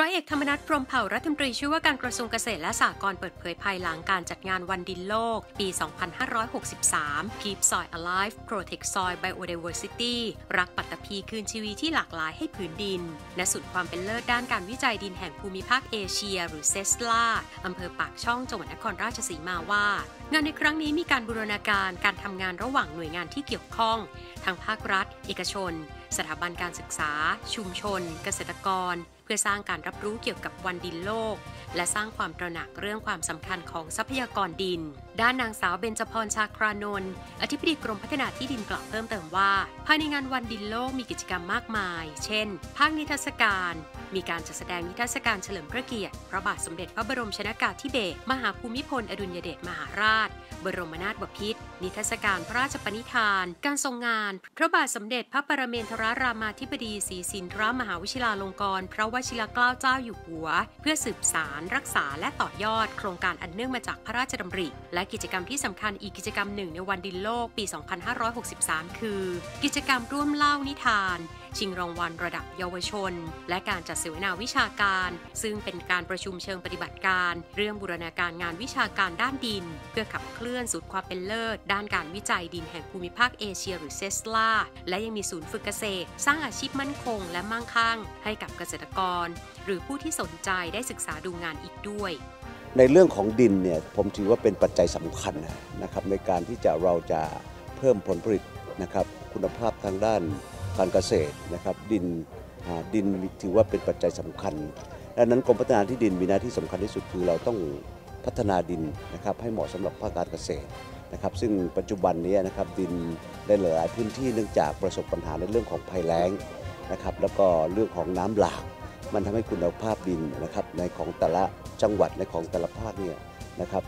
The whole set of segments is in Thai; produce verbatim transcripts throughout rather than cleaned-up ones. ร้อยเอกธรรมนัส พรหมเผ่ารัฐมนตรีช่วยว่าการกระทรวงเกษตรและสหกรณ์เปิดเผยภายหลังการจัดงานวันดินโลกปีสองพันห้าร้อยหกสิบสาม Keep Soil Alive Protect Soil Biodiversity รักปัตตภีคืนชีวิตที่หลากหลายให้ผืนดินณสุดความเป็นเลิศด้านการวิจัยดินแห่งภูมิภาคเอเชียหรือเซสลาอำเภอปากช่องจังหวัดนครราชสีมาว่างานในครั้งนี้มีการบูรณาการการทำงานระหว่างหน่วยงานที่เกี่ยวข้องทั้งภาครัฐเอกชนสถาบันการศึกษาชุมชนเกษตรกรเพื่อสร้างการรับรู้เกี่ยวกับวันดินโลกและสร้างความตระหนักเรื่องความสำคัญของทรัพยากรดินด้านนางสาวเบญจพรชาครานนท์อธิบดีกรมพัฒนาที่ดินกล่าวเพิ่มเติมว่าภายในงานวันดินโลกมีกิจกรรมมากมายเช่นภาคนิทรรศการมีการจัดแสดงนิทรรศการเฉลิมพระเกียรติพระบาทสมเด็จพระบรมชนกาธิเบศรมหาภูมิพลอดุลยเดชมหาราชบรมนาถบพิตรนิทรรศการพระราชปณิธานการทรงงานพระบาทสมเด็จพระปรเมนทรรามาธิบดีศรีสินทรมหาวิชิราลงกรณ์พระวชิรเกล้าเจ้าอยู่หัวเพื่อสืบสานรักษาและต่อยอดโครงการอันเนื่องมาจากพระราชดำริและกิจกรรมที่สำคัญอีกกิจกรรมหนึ่งในวันดินโลกปีสองพันห้าร้อยหกสิบสามคือกิจกรรมร่วมเล่านิทานชิงรางวัลระดับเยาวชนและการจัดเสวนาวิชาการซึ่งเป็นการประชุมเชิงปฏิบัติการเรื่องบูรณาการงานวิชาการด้านดินเพื่อขับเคลื่อนสู่ความเป็นเลิศด้านการวิจัยดินแห่งภูมิภาคเอเชียหรือเซสลาและยังมีศูนย์ฝึกเกษตรสร้างอาชีพมั่นคงและมั่งคั่งให้กับเกษตรกรหรือผู้ที่สนใจได้ศึกษาดูงานอีกด้วยในเรื่องของดินเนี่ยผมถือว่าเป็นปัจจัยสำคัญนะครับในการที่จะเราจะเพิ่มผลผลิตนะครับคุณภาพทางด้านการเกษตรนะครับดินดินถือว่าเป็นปัจจัยสำคัญดังนั้นกรมพัฒนาที่ดินมีหน้าที่สำคัญที่สุดคือเราต้องพัฒนาดินนะครับให้เหมาะสำหรับภาคการเกษตรนะครับซึ่งปัจจุบันนี้นะครับดินได้หลายพื้นที่เนื่องจากประสบปัญหาในเรื่องของภัยแล้งนะครับแล้วก็เรื่องของน้ำหลากมันทำให้คุณภาพดินนะครับในของแต่ละจังหวัดในของแต่ละภาคเนี่ยนะครับ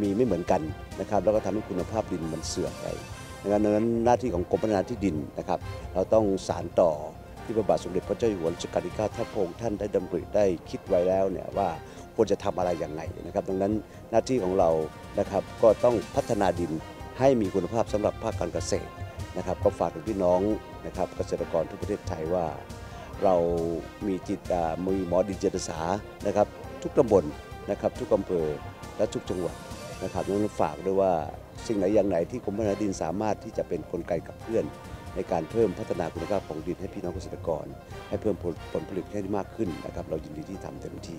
มีไม่เหมือนกันนะครับแล้วก็ทำให้คุณภาพดินมันเสื่อมไปดังนั้นหน้าที่ของกรมพัฒนาที่ดินนะครับเราต้องสานต่อที่พระบาทสมเด็จพระเจ้าอยู่หัวรัชกาลที่ เก้า ท่านพระองค์ท่านได้ดำริได้คิดไว้แล้วเนี่ยว่าควรจะทำอะไรอย่างไรนะครับดังนั้นหน้าที่ของเรานะครับก็ต้องพัฒนาดินให้มีคุณภาพสำหรับภาคการเกษตรนะครับก็ฝากถึงพี่น้องนะครับเกษตรกรทั่วประเทศไทยว่าเรามีจิตมือหมอดินจิตอาสานะครับทุกตำบลนะครับทุกอำเภอและทุกจังหวัดนะครับนั้นฝากด้วยว่าสิ่งไหนอย่างไหนที่กรมพัฒนาดินสามารถที่จะเป็นกลไกกับเพื่อนในการเพิ่มพัฒนาคุณภาพของดินให้พี่น้องเกษตรกรให้เพิ่มผลผลิตให้ได้มากขึ้นนะครับเรายินดีที่ทำเต็มที่